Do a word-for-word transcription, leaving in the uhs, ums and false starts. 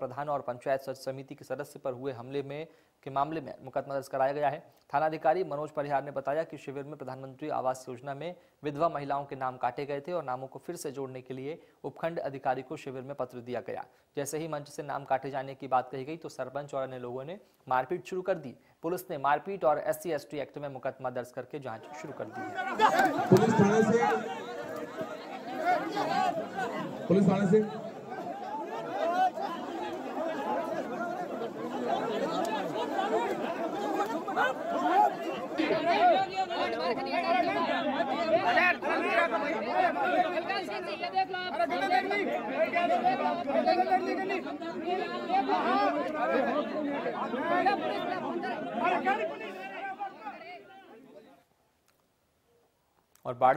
प्रधान और पंचायत समिति के सदस्य पर हुए हमले में के मामले में मुकदमा दर्ज कराया गया है। थानाधिकारी मनोज परिहार ने बताया कि शिविर में प्रधानमंत्री आवास योजना में विधवा महिलाओं के नाम काटे गए थे और नामों को फिर से जोड़ने के लिए उपखंड अधिकारी को शिविर में पत्र दिया गया। जैसे ही मंच से नाम काटे जाने की बात कही गई तो सरपंच और अन्य लोगों ने मारपीट शुरू कर दी। पुलिस ने मारपीट और S C S T act में मुकदमा दर्ज करके जाँच शुरू कर दी है। पुलिस थाने से, पुलिस थाने से। और बाढ़